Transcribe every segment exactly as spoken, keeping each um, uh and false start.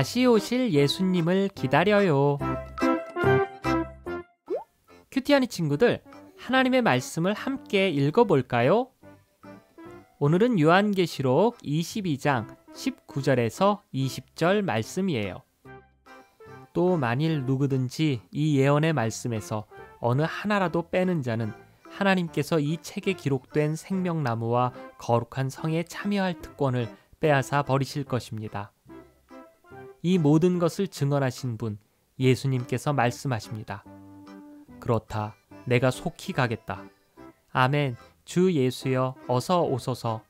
다시 오실 예수님을 기다려요. 큐티하니 친구들, 하나님의 말씀을 함께 읽어볼까요? 오늘은 요한계시록 이십이 장 십구 절에서 이십 절 말씀이에요. 또 만일 누구든지 이 예언의 말씀에서 어느 하나라도 빼는 자는 하나님께서 이 책에 기록된 생명나무와 거룩한 성에 참여할 특권을 빼앗아 버리실 것입니다. 이 모든 것을 증언하신 분 예수님께서 말씀하십니다. 그렇다. 내가 속히 가겠다. 아멘. 주 예수여 어서 오소서.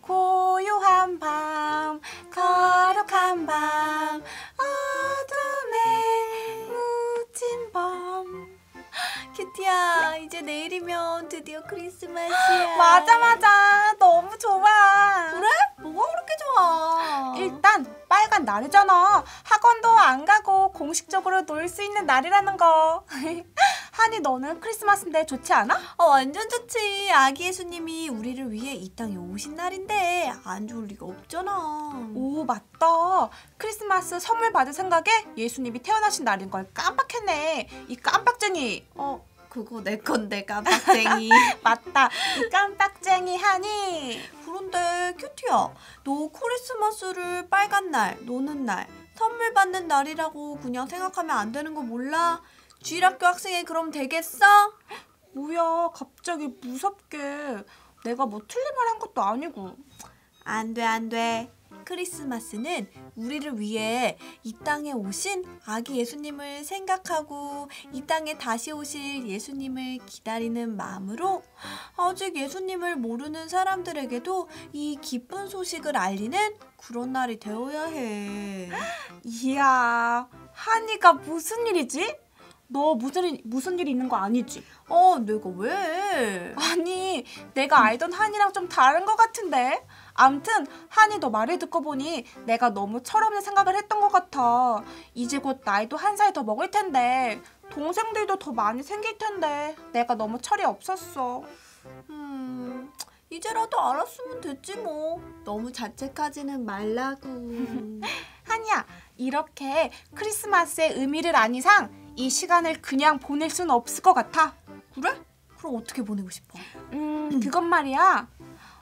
고요한 밤, 거룩한 밤, 어둠에 묻힌 밤. 큐티야, 이제 내일이면 드디어 크리스마스야. 맞아 맞아, 너무 좋아. 그래? 뭐가 그렇게 좋아? 일단 빨간 날이잖아. 학원도 안 가고 공식적으로 놀 수 있는 날이라는 거. 하니, 너는 크리스마스인데 좋지 않아? 어, 완전 좋지. 아기 예수님이 우리를 위해 이 땅에 오신 날인데 안 좋을 리가 없잖아. 오, 맞다. 크리스마스 선물 받을 생각에 예수님이 태어나신 날인 걸 깜빡했네. 이 깜빡쟁이. 어, 그거 내 건데, 깜빡쟁이. 맞다. 이 깜빡쟁이 하니. 그런데 큐티야, 너 크리스마스를 빨간 날, 노는 날, 선물 받는 날이라고 그냥 생각하면 안 되는 거 몰라? 주일학교 학생이 그럼 되겠어? 뭐야, 갑자기 무섭게. 내가 뭐 틀린 말 한 것도 아니고. 안 돼, 안 돼. 크리스마스는 우리를 위해 이 땅에 오신 아기 예수님을 생각하고 이 땅에 다시 오실 예수님을 기다리는 마음으로 아직 예수님을 모르는 사람들에게도 이 기쁜 소식을 알리는 그런 날이 되어야 해. 이야, 하니가 무슨 일이지? 너 무슨 일, 무슨 일이 있는 거 아니지? 어, 내가 왜? 아니, 내가 알던 한이랑 좀 다른 것 같은데? 암튼 한이, 너 말을 듣고 보니 내가 너무 철없는 생각을 했던 것 같아. 이제 곧 나이도 한 살 더 먹을 텐데, 동생들도 더 많이 생길 텐데 내가 너무 철이 없었어. 음, 이제라도 알았으면 됐지 뭐. 너무 자책하지는 말라고. 한이야, 이렇게 크리스마스의 의미를 안 이상 이 시간을 그냥 보낼 순 없을 것 같아. 그래? 그럼 어떻게 보내고 싶어? 음, 그건 말이야.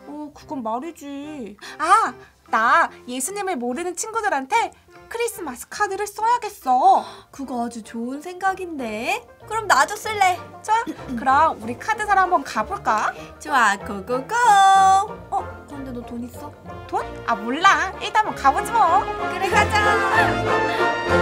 어, 그건 말이지. 아, 나 예수님을 모르는 친구들한테 크리스마스 카드를 써야겠어. 그거 아주 좋은 생각인데. 그럼 나도 쓸래. 좋아, 그럼 우리 카드사러 한번 가볼까? 좋아, 고고고. 어, 근데 너 돈 있어? 돈? 아, 몰라. 일단 한번 가보지 뭐. 그래, 가자.